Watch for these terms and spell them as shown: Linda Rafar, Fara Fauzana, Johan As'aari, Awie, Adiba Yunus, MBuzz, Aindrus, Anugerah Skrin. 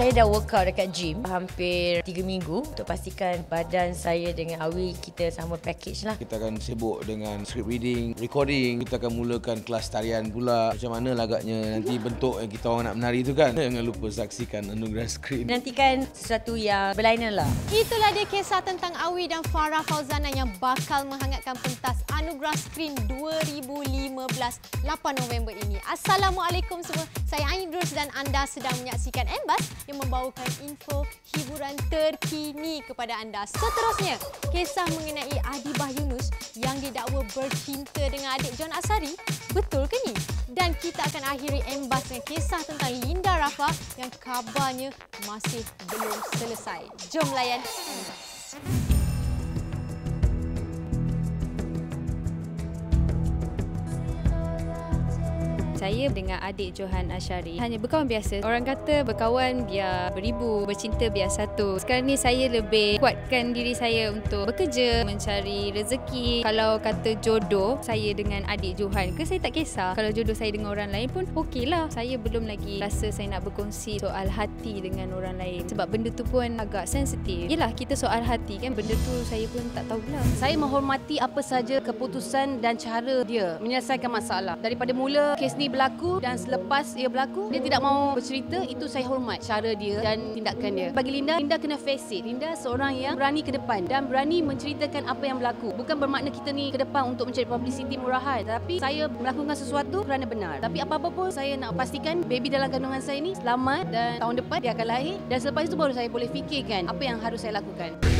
Saya dah workout dekat gym hampir 3 minggu untuk pastikan badan saya dengan Awie kita sama package lah. Kita akan sibuk dengan script reading, recording, kita akan mulakan kelas tarian pula. Macam mana lagaknya nanti bentuk yang kita orang nak menari tu kan. Jangan lupa saksikan Anugerah Skrin. Nantikan sesuatu yang berlainan lah. Itulah dia kisah tentang Awie dan Fara Fauzana yang bakal menghangatkan pentas Anugerah Skrin 2015 8 November ini. Assalamualaikum semua. Saya Aindrus dan anda sedang menyaksikan MBuzz yang membawakan info hiburan terkini kepada anda. Seterusnya, kisah mengenai Adiba Yunus yang didakwa bercinta dengan adik Johan As'aari. Betul ke ni? Dan kita akan akhiri MBuzz dengan kisah tentang Linda Rafar yang kabarnya masih belum selesai. Jom layan MBuzz. Saya dengan adik Johan As'aari hanya berkawan biasa. Orang kata berkawan biar beribu, bercinta biar satu. Sekarang ni saya lebih kuatkan diri saya untuk bekerja, mencari rezeki. Kalau kata jodoh saya dengan adik Johan ke, saya tak kisah. Kalau jodoh saya dengan orang lain pun okey lah. Saya belum lagi rasa saya nak berkongsi soal hati dengan orang lain. Sebab benda tu pun agak sensitif. Yelah, kita soal hati kan, benda tu saya pun tak tahulah. Saya menghormati apa saja keputusan dan cara dia menyelesaikan masalah. Daripada mula kes ni berlaku dan selepas ia berlaku, dia tidak mahu bercerita, itu saya hormat cara dia dan tindakan dia. Bagi Linda, Linda kena face it. Linda seorang yang berani ke depan dan berani menceritakan apa yang berlaku. Bukan bermakna kita ni ke depan untuk mencari publicity murahan, tapi saya melakukan sesuatu kerana benar. Tapi apa-apa pun saya nak pastikan baby dalam kandungan saya ni selamat dan tahun depan dia akan lahir, dan selepas itu baru saya boleh fikirkan apa yang harus saya lakukan.